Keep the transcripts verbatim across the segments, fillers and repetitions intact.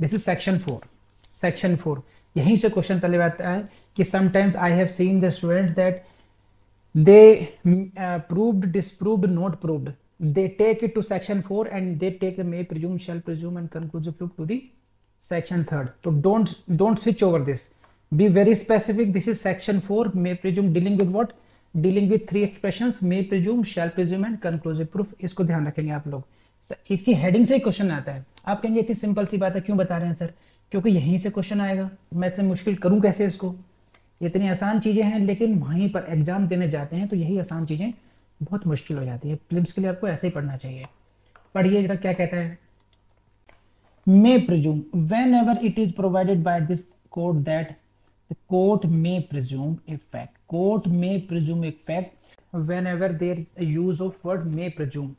This is section four. Section four यहीं से question पहले आता है कि sometimes I have seen the students that they proved, disproved, not proved, they take it to section four and they take may, presume, shall presume and conclusive proof to the section third. तो don't don't switch over this, be very specific. This is section four, may presume dealing with what, dealing with three expressions, may presume, shall presume and conclusive proof. इसको ध्यान रखेंगे आप लोग। इसकी heading से ही question आता है। आप कहेंगे इतनी सिंपल सी बात है, क्यों बता रहे हैं सर? क्योंकि यहीं से क्वेश्चन आएगा। मैं इससे मुश्किल करूं कैसे इसको? इतनी आसान चीज़ें हैं, लेकिन वहीं पर एग्जाम देने जाते हैं तो यही आसान चीज़ें बहुत मुश्किल हो जाती है। प्रीलिम्स के लिए आपको ऐसे ही पढ़ना चाहिए। पढ़िए जरा क्या कहता है। May presume whenever it is provided by this court that the court may presume a fact, court may presume a fact whenever there use of word may presume.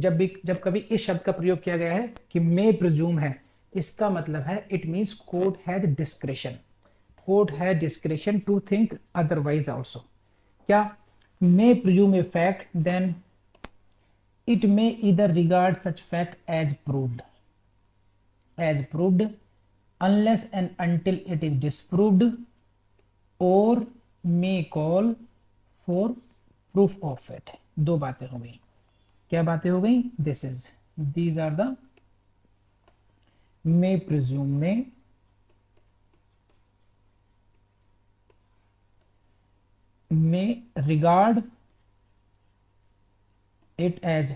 जब भी जब कभी इस शब्द का प्रयोग किया गया है कि मे प्रिज्यूम है, इसका मतलब है it means court has discretion, court has discretion to think otherwise also. क्या may presume a fact, then it may either regard such fact as proved, as proved unless and until it is disproved, और may call for proof of it. दो बातें हो गई। क्या बातें हो गई? This is, these are the may presume में may regard it as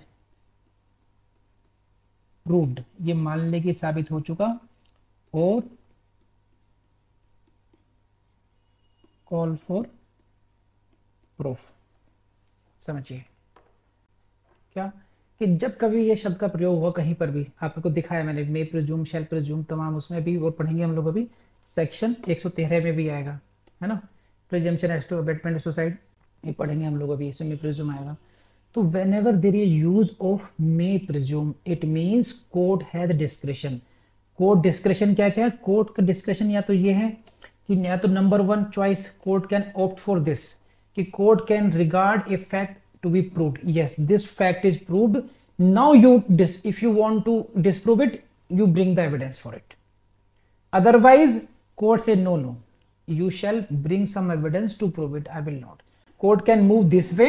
proved, ये मान ले कि साबित हो चुका, और कॉल फॉर प्रूफ। समझिए क्या कि जब कभी ये शब्द का प्रयोग हुआ कहीं पर भी, आपको दिखाया मैंने मे प्रिज्यूम, शैल प्रिज्यूम, तमाम उसमें भी, और पढ़ेंगे हम लोग अभी सेक्शन एक सौ तेरह में भी आएगा, है ना, presumption as to abetment suicide, ये पढ़ेंगे हम लोग अभी, इसमें मे प्रिज्यूम आएगा। तो whenever there is use of may presume it means court has discretion. Court discretion क्या क्या है? कोर्ट का डिस्क्रिशन या तो ये है कि या तो number one choice, court can opt for this, कि court can regard a fact to be proved, yes this fact is proved, now you dis if you want to disprove it you bring the evidence for it, otherwise court say no no you shall bring some evidence to prove it, I will not. Court can move this way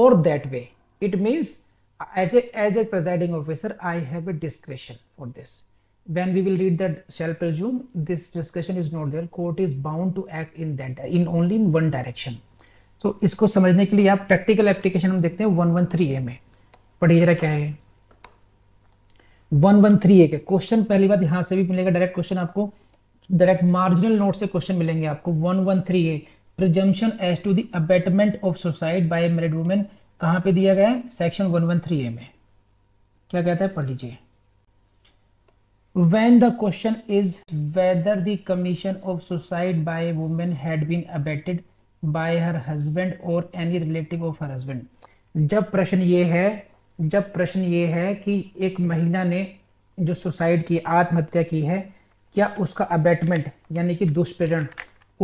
or that way, it means as a as a presiding officer I have a discretion for this. When we will read that shall presume, this discretion is not there, court is bound to act in that in only in one direction. तो so, इसको समझने के लिए आप practical application हम देखते हैं एक सौ तेरह ए में। पढ़िए जरा क्या है एक सौ तेरह ए के क्वेश्चन। पहली बात यहाँ से भी मिलेगा डायरेक्ट क्वेश्चन आपको, डायरेक्ट मार्जिनल नोट से क्वेश्चन मिलेंगे आपको। एक सौ तेरह A presumption as to the abetment of suicide by married women, कहाँ पे दिया गया है? सेक्शन एक सौ तेरह ए में। क्या कहता है, पढ़ लीजिए। When the question is whether the commission of suicide by a woman had been abetted by her husband or any relative of her husband, जब प्रश्न ये है जब प्रश्न ये है कि एक महिला ने जो सुसाइड की, आत्महत्या की है, क्या उसका अबेटमेंट यानी कि दुष्प्रेरण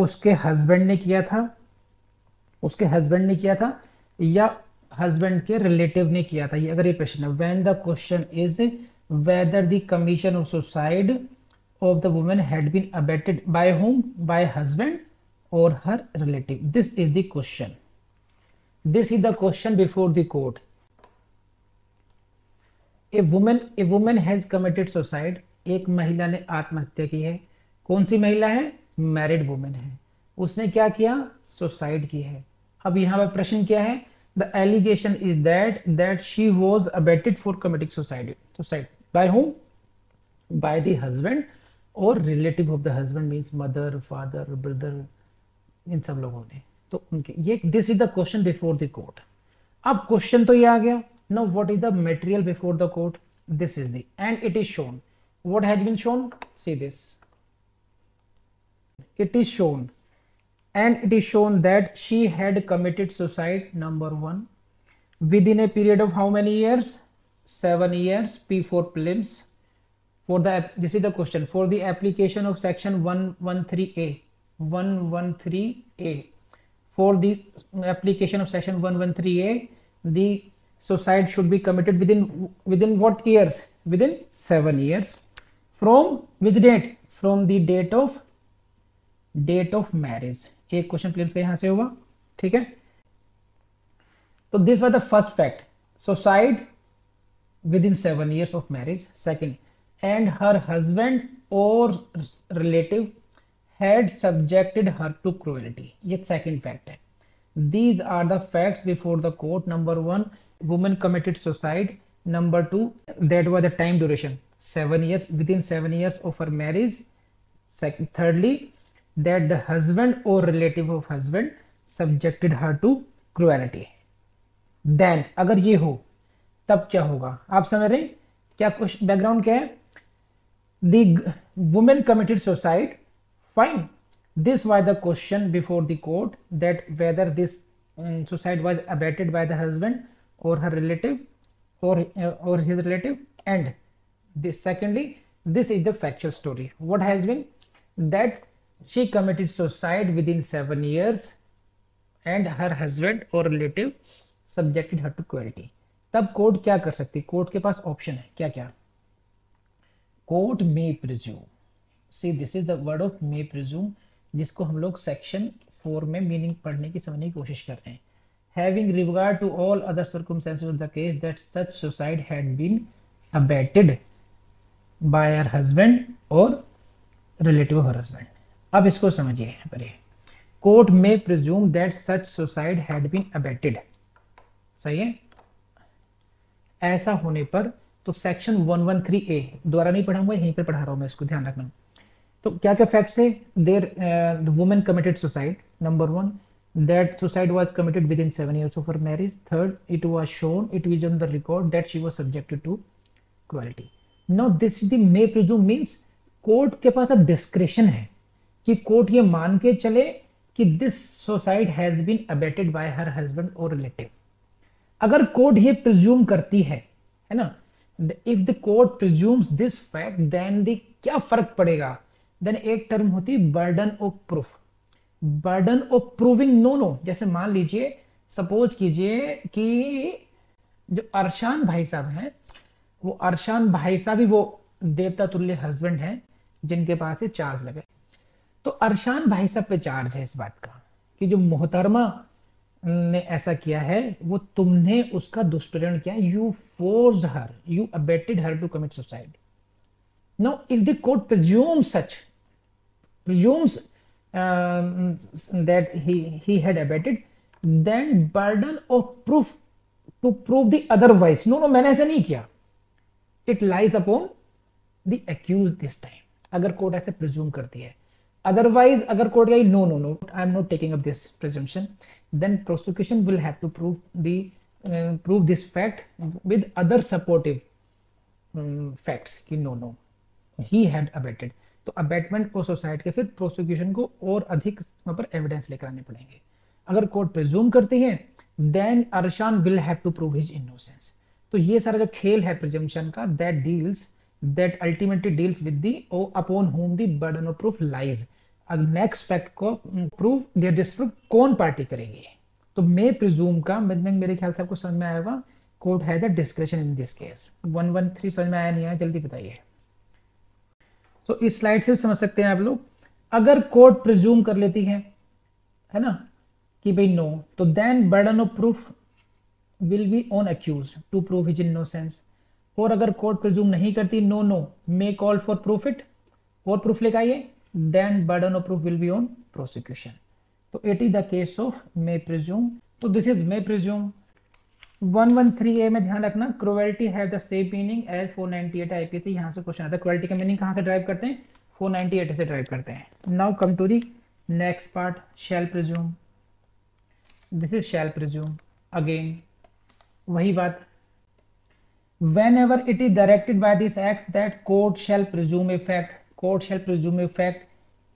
उसके हस्बैंड ने किया था, उसके हस्बैंड ने किया था या हस्बैंड के रिलेटिव ने किया था, ये अगर ये प्रश्न है। When the question is whether the commission of suicide of the women had been abetted by whom, by husband और her relative, this is the question, this is the question before the court. A women a women has committed suicide, एक महिला ने आत्महत्या की है। कौन सी महिला है? मैरिड वुमेन है। उसने क्या किया? सुसाइड की है। अब यहाँ पर प्रश्न क्या है? The allegation is that that she was abetted for committing suicide suicide by whom, by the husband और relative of the husband, means mother, father, brother, इन सब लोगों ने। तो उनके ये, this is the question before the court. अब question तो ये आ गया, now what is the material before the court, this is the, and it is shown, what has been shown, see this, it is shown and it is shown that she had committed suicide number one within a period of how many years, seven years, P for prelims, for the, this is the question for the application of section one one three A one thirteen A for the application of section one thirteen A the suicide should be committed within within what years, within seven years, from which date, from the date of date of marriage. एक question clear यहां से होगा, ठीक है। तो this was the first fact, suicide within seven years of marriage. Second, and her husband और relative had subjected her to cruelty. ये second fact है। These are the facts before the court. Number one, women committed suicide. Number two, that was the time duration, seven years, within seven years of her marriage. Thirdly, that the husband or relative of husband subjected her to cruelty. Then अगर ये हो तब क्या होगा, आप समझ रहे हैं क्या कुछ बैकग्राउंड क्या है। The woman committed suicide, fine. This was the question before the court that whether this um, suicide was abetted by the husband or her relative or uh, or his relative. And this secondly, this is the factual story. What has been that she committed suicide within seven years and her husband or relative subjected her to cruelty. तब court क्या कर सकती, court के पास option है क्या क्या। Court may presume, see this is the word of may presume, जिसको हम लोग सेक्शन फोर में मीनिंग पढ़ने की समझने की कोशिश कर रहे हैं। Having regard to all other circumstances of the case that such suicide had been abetted by her husband और रिलेटिव ऑफ हर हस्बैंड। अब इसको समझिए यहाँ पर, कोर्ट में presume that such suicide had been abetted, सही है। ऐसा होने पर तो section one one three A द्वारा नहीं पढ़ाऊंगा, यहीं पर पढ़ा रहा हूँ मैं, इसको ध्यान रखना। तो क्या क्या फैक्ट्स है, there women committed suicide. Number one, that suicide was committed within seven years of her marriage. Third, it was shown, it was on the record that she was subjected to cruelty. Now this is the may presume, means court के पास अब description है कि court ये मान के चले कि this suicide has been abetted by her husband और रिलेटिव। अगर कोर्ट ये प्रिज्यूम करती है, है ना, if the court presumes this fact then the क्या फर्क पड़ेगा। देन एक टर्म होती है burden of proof, burden of proving. No no, जैसे मान लीजिए, सपोज कीजिए कि जो अर्शान भाई साहब हैं, वो अर्शान भाई साहब ही वो देवता तुल्य हस्बैंड हैं जिनके पास से चार्ज लगे। तो अर्शान भाई साहब पे चार्ज है इस बात का कि जो मोहतरमा ने ऐसा किया है वो तुमने उसका दुष्प्रेरण किया, you forced her, you abetted her to commit suicide. Now if the court presumes such, presumes that he he had abetted, then burden of proof to prove the otherwise, no no मैंने ऐसा नहीं किया, it lies upon the accused this time. अगर court ऐसे presume करती है, otherwise अगर court गई no no no I am not taking up this presumption, then prosecution will have to prove the prove this fact with other supportive facts कि no no he had abetted. तो abetment को society के फिर prosecution को और अधिक मतलब evidence लेकर आने पड़ेंगे। अगर कोर्ट प्रिज्यूम करती है then Arshan will have to prove his innocence. तो ये सारा जो खेल है प्रिजम्पशन का, that deals that ultimately deals with the or upon whom the burden of proof lies. अब next fact को prove या disprove कौन पार्टी करेगी। तो मैं प्रिज्यूम का मतलब मेरे ख्याल से आपको समझ में आएगा, कोर्ट है the description in this case. One one three समझ में आया नहीं आया जल्दी बताइए। तो इस स्लाइड से समझ सकते हैं आप लोग, अगर कोर्ट प्रिज्यूम कर लेती है, है ना, कि भाई नो, तो then burden of proof will be on accused to prove his innocence. और अगर कोर्ट प्रिज्यूम नहीं करती, no no may call for proof, it और प्रूफ लेकर आइए, then burden of proof will be on prosecution. तो it is the case of may presume. तो this is may presume. One one three A में ध्यान रखना, cruelty have the same meaning as four ninety eight IPC. यहां से question आता है cruelty का मीनिंग कहां से ड्राइव करते हैं, फोर नाइंटी एट से ड्राइव करते हैं। Now come to the next part, shall presume. This is shall presume again, वही बात। Whenever it is directed by this act that court shall presume a fact, court shall presume a fact,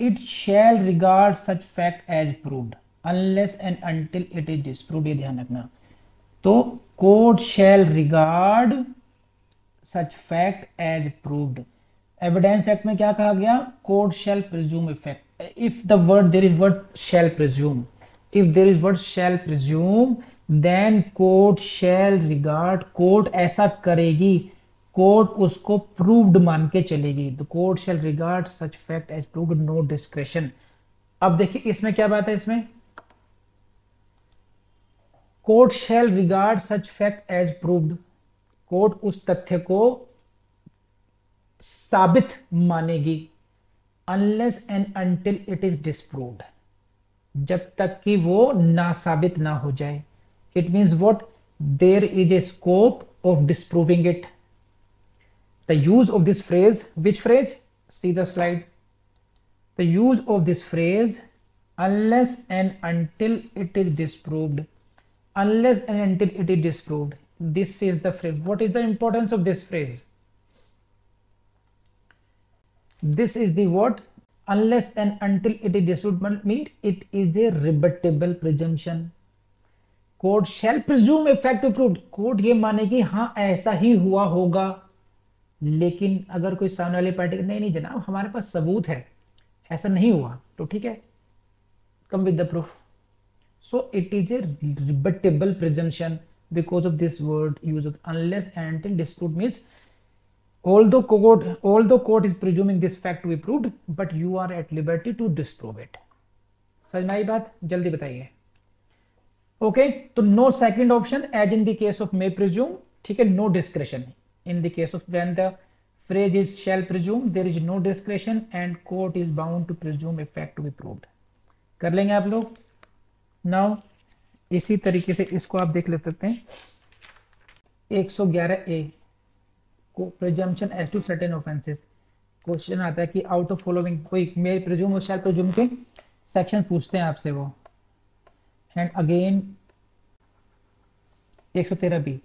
it shall regard such fact as proved unless and until it is disproved। ये ध्यान रखना। तो court shall regard such fact as proved। Evidence Act में क्या कहा गया, court shall presume a fact। If the word there is word shall presume, if there is word shall presume, then court shall regard, court ऐसा करेगी, court उसको proved मान के चलेगी। The court shall regard such fact as proved, no discretion. अब देखिए इसमें क्या बात है, इसमें court shall regard such fact as proved, court उस तथ्य को साबित मानेगी unless and until it is disproved, जब तक कि वो ना साबित ना हो जाए। It means what, there is a scope of disproving it. The use of this phrase, which phrase, see the slide, the use of this phrase unless and until it is disproved, unless and until it is disproved, this is the phrase. What is the importance of this phrase? This is the what, unless and until it is disproved means it is a rebuttable presumption. Court shall presume a fact to prove, court ये माने कि हाँ ऐसा ही हुआ होगा। लेकिन अगर कोई सामने वाली पार्टी नहीं नहीं जनाब हमारे पास सबूत है ऐसा नहीं हुआ, तो ठीक है come with the proof. So it is a rebuttable presumption because of this word use of unless and until disproved means. Although court, although court is presuming this fact to be proved, but you are at liberty to disprove it. समझाई बात, जल्दी बताइए। Okay, तो no second option as in the case of may presume, ठीक है, no discretion in the case of when the phrase is shall presume there is no discretion and court is bound to presume a fact to be proved. कर लेंगे आप लोग। Now इसी तरीके से इसको आप देख ले सकते हैं, एक सौ ग्यारह A presumption as to certain offences. Question आता है कि आउट ऑफ फॉलोइंग कोई मे प्रिज्यूम और शैल प्रिज्यूम के सेक्शन पूछते हैं आपसे वो। एंड अगेन एक सौ तेरह B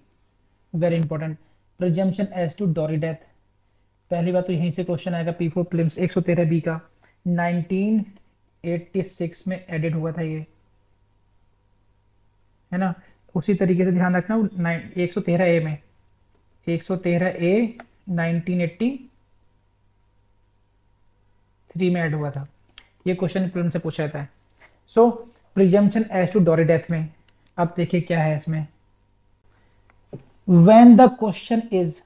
very important, presumption as to dowry death. पहली बात तो यहीं से क्वेश्चन आएगा पी फोर प्रीलिम्स एक सौ तेरह बी का। नाइनटीन एटी सिक्स में एडिट हुआ था ये, है ना। उसी तरीके से ध्यान रखना एक सौ तेरह ए में, एक सौ तेरह ए नाइनटीन एटी थ्री में ऐड हुआ था ये क्वेश्चन, प्रॉब्लम से पूछा जाता है। So presumption as to dowry death में आप देखिए क्या है इसमें, व्हेन द क्वेश्चन इज,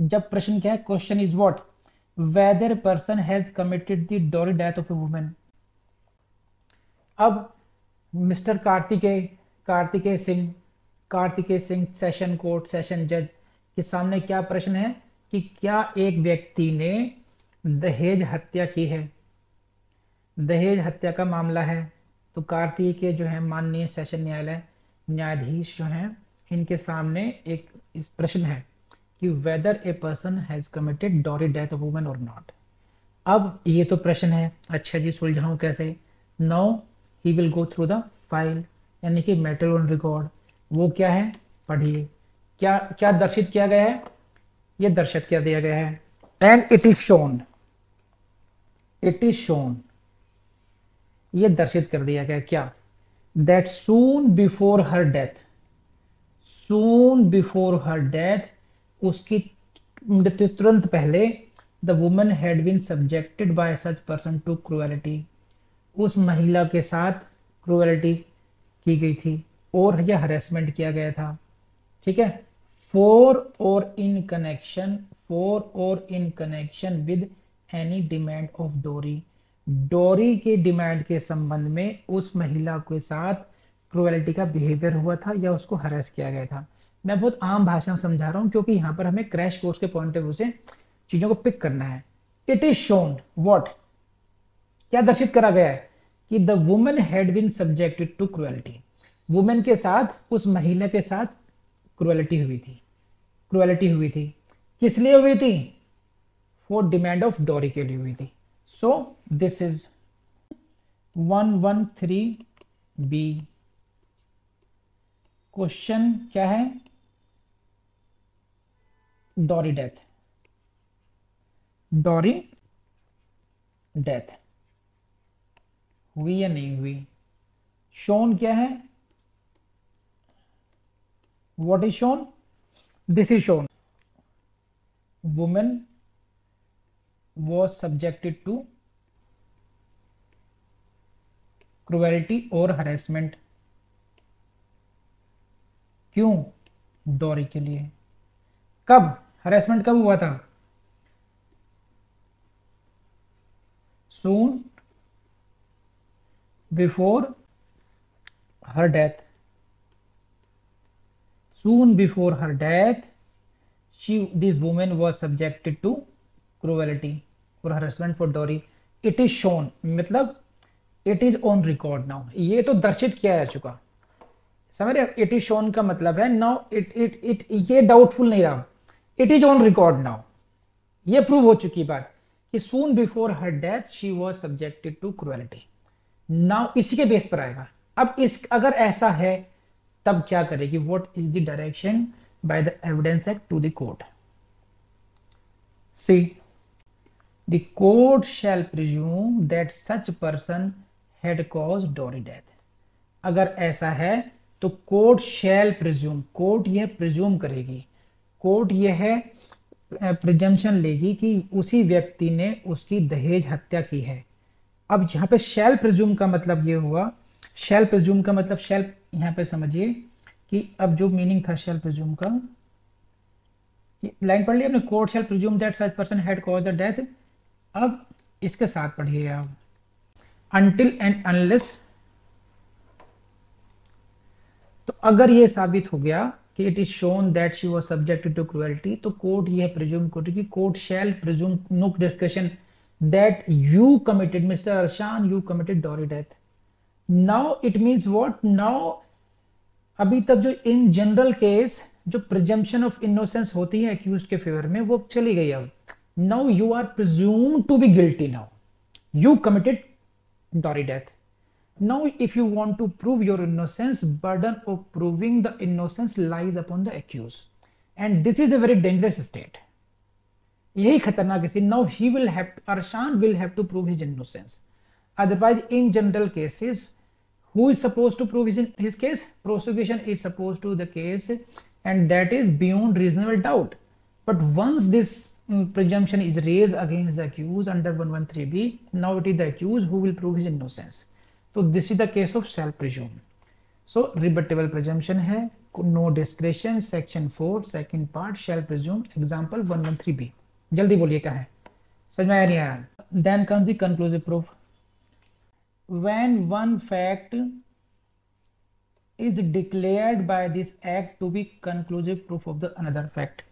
जब प्रश्न क्या है, question is what, whether person has committed the dowry death of a women. अब mister Kartikeya Kartikeya Singh Kartikeya Singh session court session जज के सामने क्या प्रश्न है कि क्या एक व्यक्ति ने दहेज हत्या की है, दहेज हत्या का मामला है। तो कार्तिकेय जो है माननीय सेशन न्यायालय न्यायाधीश जो हैं इनके सामने एक इस प्रश्न है कि whether a person has committed dowry death of women और नॉट। अब ये तो प्रश्न है, अच्छा जी सुलझाऊं कैसे। Now he will go through the file, यानी कि मैटर ऑन रिकॉर्ड। वो क्या है पढ़िए, क्या क्या दर्शित किया गया है, ये दर्शित किया दिया गया है। And it is shown, it is shown, ये दर्शित कर दिया गया क्या, that soon before her death, soon before her death, उसकी मृत्यु तुरंत पहले, the woman had been subjected by such person to cruelty, उस महिला के साथ क्रूएलिटी की गई थी और यह हरेसमेंट किया गया था, ठीक है। For or in connection, for or in connection with any demand of dowry, dowry के डिमांड के संबंध में उस महिला के साथ क्रूएलिटी का बिहेवियर हुआ था या उसको हरेस किया गया था। मैं बहुत आम भाषा में समझा रहा हूँ क्योंकि यहाँ पर हमें क्रैश कोर्स के पॉइंट ऑफ व्यू से चीजों को पिक करना है। इट इज शोन व्हाट, क्या दर्शित करा गया है कि the woman had been subjected to cruelty, women के साथ उस महिला के साथ क्रूएलिटी हुई थी, क्रूएलिटी हुई थी किस लिए हुई थी, फॉर डिमांड ऑफ डॉरी के लिए हुई थी। So this is one one three B. Question क्या है, डॉरी डेथ, डॉरी डेथ हुई या नहीं हुई। शोन क्या है, What is shown? This is shown. Woman was subjected to cruelty or harassment. क्यों? डॉरी के लिए। कब हरेसमेंट कब हुआ था? Soon before her death, soon before her death she this women was subjected to cruelty और harassment for dowry. It is shown मतलब it is on record now, ये तो दर्शित किया जा चुका, समझ रहे? इट इज शोन का मतलब है नाउ इट इट इट ये डाउटफुल नहीं रहा, it is on record now, ये प्रूव हो चुकी बात कि soon before her death she was subjected to cruelty. Now इसी के बेस पर आएगा। अब इस अगर ऐसा है तब क्या करेगी? What is the direction by the evidence act to the court? See the court shall presume that such person had caused dowry death. अगर ऐसा है तो कोर्ट शैल प्रिज्यूम, कोर्ट यह प्रिज्यूम करेगी, कोर्ट यह प्रिजम्पशन लेगी कि उसी व्यक्ति ने उसकी दहेज हत्या की है। अब यहाँ पे शैल प्रिज्यूम का मतलब ये हुआ, शैल प्रिज्यूम का मतलब शैल यहाँ पे समझिए कि अब जो मीनिंग था शैल प्रिज्यूम का, लाइन पढ़ लिया आपने, court shall presume that such person had caused the death. अब इसके साथ पढ़िए आप, अनटिल एंड अनलेस, तो अगर ये साबित हो गया कि it is shown that she was subjected to cruelty, तो कोर्ट यह प्रिज्यूम करेगी, court shall presume no discussion that you committed, mister Arshan you committed dowry death. Now it means what? Now अभी तक जो इन जनरल केस जो presumption of innocence होती है accused के फेवर में वो चली गई। अब now you are presume to be guilty, now you committed dowry death. Now if you want to prove your innocence, burden of proving the innocence lies upon the accused, and this is a very dangerous state, यही खतरनाक है। Now he will have, Arshan will have to prove his innocence, otherwise in general cases who is supposed to prove his, his case? Prosecution is supposed to the case, and that is beyond reasonable doubt, but once this um, presumption is raised against the accused under one thirteen b, now it is the accused who will prove his innocence. तो this is the case of self presume. So rebuttable presumption है, no discretion, section four second part self presume, example one one three B. जल्दी बोलिए क्या है, समझ में आया नहीं आया? Then comes the conclusive proof, when one fact is declared by this act to be conclusive proof of the another fact.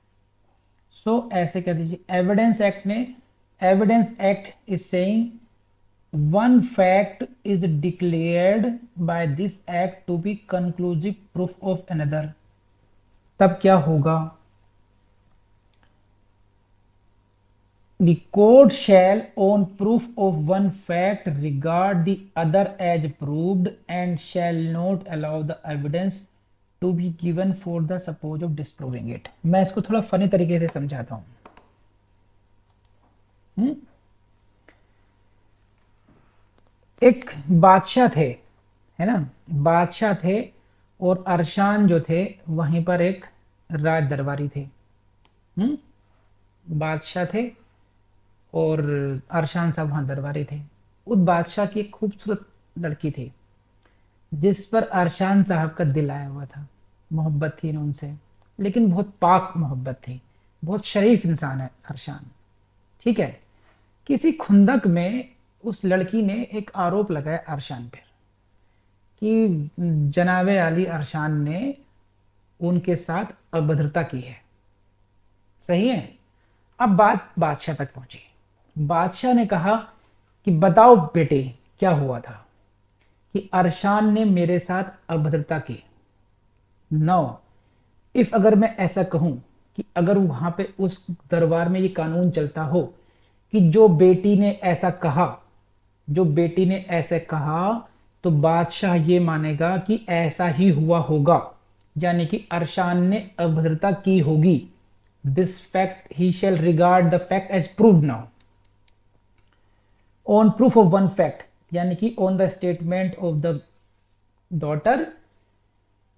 So ऐसे कह दीजिए, एविडेंस एक्ट ने, evidence act is saying one fact is declared by this act to be conclusive proof of another, तब क्या होगा? The court shall on proof of one fact regard the other as proved and shall not allow the evidence to be given for the suppose of disproving it। मैं इसको थोड़ा funny तरीके से समझाता हूँ। हम्म एक बादशाह थे, है ना, बादशाह थे, और अर्शान जो थे वहीं पर एक राज दरबारी थे। हम्म बादशाह थे और अर्शान साहब वहाँ दरबारी थे। उस बादशाह की एक खूबसूरत लड़की थी जिस पर अर्शान साहब का दिल आया हुआ था, मोहब्बत थी उनसे, लेकिन बहुत पाक मोहब्बत थी, बहुत शरीफ इंसान है अर्शान, ठीक है। किसी खुंदक में उस लड़की ने एक आरोप लगाया अर्शान पर कि जनाबे आली अर्शान ने उनके साथ अभद्रता की है, सही है। अब बात बादशाह तक पहुंची। बादशाह ने कहा कि बताओ बेटे क्या हुआ था कि अर्शान ने मेरे साथ अभद्रता की। नाउ इफ अगर मैं ऐसा कहूं कि अगर वहां पे उस दरबार में ये कानून चलता हो कि जो बेटी ने ऐसा कहा, जो बेटी ने ऐसे कहा, तो बादशाह ये मानेगा कि ऐसा ही हुआ होगा, यानी कि अर्शान ने अभद्रता की होगी। This fact he shall regard the fact as proved now on proof of one fact, यानी कि on the statement of the daughter,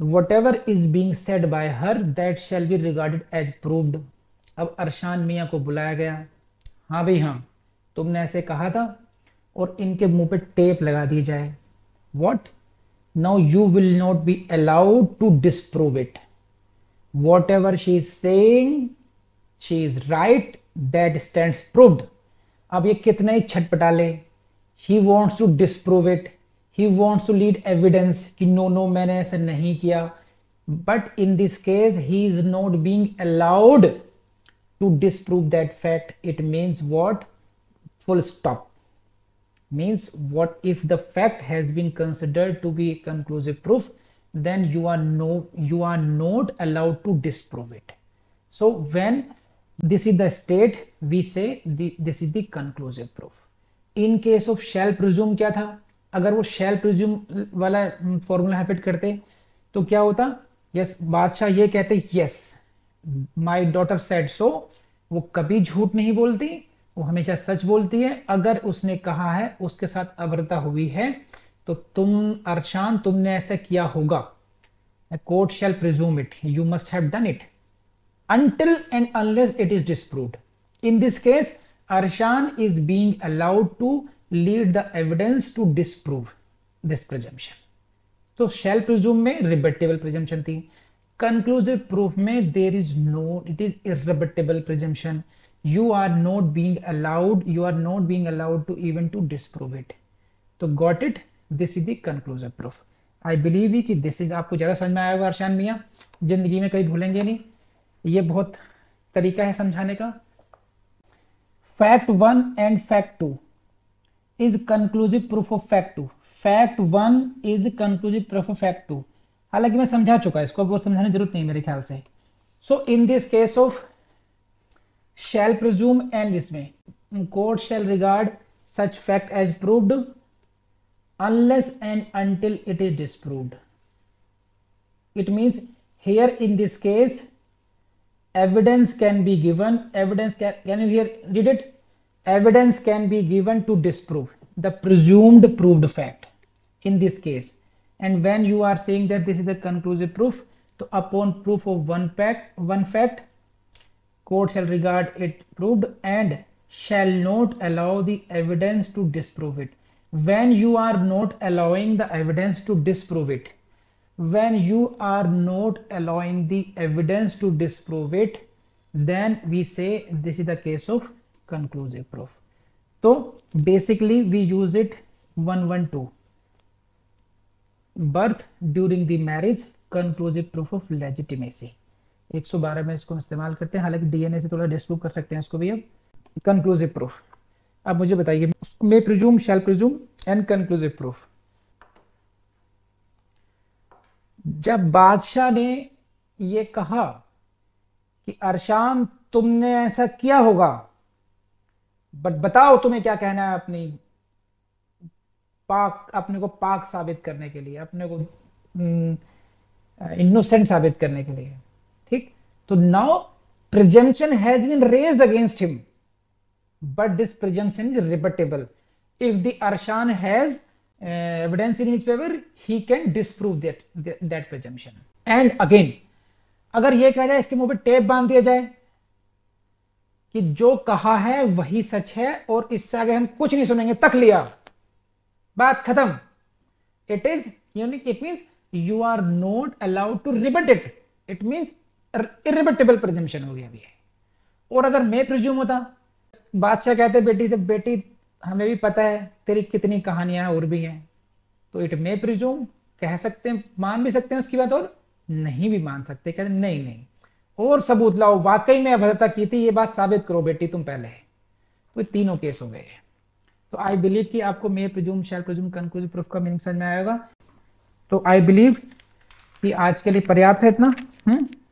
whatever is being said by her that shall be regarded as proved. अब अर्शान मियाँ को बुलाया गया, हाँ भाई हाँ तुमने ऐसे कहा था, और इनके मुंह पे टेप लगा दी जाए। What? Now you will not be allowed to disprove it, whatever she is saying she is right that stands proved. अब ये कितना ही छटपटा ले, he wants to disprove it, he wants to lead evidence कि no no मैंने ऐसा नहीं किया, but in this case he is not being allowed to disprove that fact. It means what, full stop. means what if the fact has been considered to be conclusive proof, then you are no you are not allowed to disprove it. So when this is the state, we say the, this is the conclusive proof. In case of shall presume क्या था? अगर वो shall presume वाला formula fit करते तो क्या होता? yes, बादशाह ये कहते yes my daughter said so। वो कभी झूठ नहीं बोलती, वो हमेशा सच बोलती है। अगर उसने कहा है, उसके साथ अभद्रता हुई है, तो तुम अर्शान तुमने ऐसा किया होगा। Court shall presume it, you must have done it until and unless it is disproved. In this case Arshan is being allowed to lead the evidence to disprove this presumption. तो शैल प्रिज्यूम में rebuttable presumption थी, conclusive proof में there is no, it is irrebuttable presumption. You are not being allowed. You are not being allowed to even to disprove it. तो got it? This is the conclusive proof. I believe ही कि this is आपको ज़्यादा समझ में आया होगा अर्शान मियाँ, जिंदगी में कभी भूलेंगे नहीं। ये बहुत तरीका है समझाने का। Fact one and fact two is conclusive proof of fact two. Fact one is conclusive proof of fact two. हालांकि मैं समझा चुका है इसको, बहुत समझाने जरूरत नहीं मेरे ख्याल से। So in this case of shall presume and इसमें court shall regard such fact as proved unless and until it is disproved. It means here in this case evidence can be given, evidence can, can you hear read it, evidence can be given to disprove the presumed proved fact in this case. And when you are saying that this is the conclusive proof, so upon proof of one fact one fact court shall regard it proved and shall not allow the evidence to disprove it. When you are not allowing the evidence to disprove it, when you are not allowing the evidence to disprove it, then we say this is the case of conclusive proof. So basically we use it one one two. Birth during the marriage, conclusive proof of legitimacy. एक सौ बारह में इसको इस्तेमाल करते हैं, हालांकि DNA से थोड़ा डिस्प्रूव कर सकते हैं इसको भी। अब कंक्लूसिव प्रूफ, अब मुझे बताइए may presume, shall presume and conclusive proof. जब बादशाह ने ये कहा कि अर्शान तुमने ऐसा किया होगा, बट बताओ तुम्हें क्या कहना है अपनी पाक, अपने को पाक साबित करने के लिए, अपने को इनोसेंट साबित करने के लिए, ठीक। तो now presumption has been raise against him, but this presumption is rebuttable if the Arshan has evidence in his favour, he can disprove that that presumption. And again अगर ये कहा जाए, इसके मुंह पे टेप बांध दिया जाए कि जो कहा है वही सच है और इससे आगे हम कुछ नहीं सुनेंगे, तक लिया, बात खत्म, it is unique, it means you are not allowed to rebut it. It means irrebuttable presumption हो गया अभी। और अगर मैं प्रिज्यूम होता, बादशाह कहते बेटी से बेटी हमें भी पता है तेरी कितनी कहानियां और भी हैं, तो इट मैं प्रिज्यूम कह सकते हैं, मान भी सकते हैं उसकी बात और नहीं भी मान सकते, कहते नहीं नहीं और सबूत लाओ, वाकई में अभद्रता की थी, ये बात साबित करो बेटी तुम पहले। तो तीनों केस हो गए। तो आई बिलीव कि आपको मैं presume, shall presume, conclusive proof का मीनिंग समझ में आएगा। तो आई बिलीव कि आज के लिए पर्याप्त है इतना।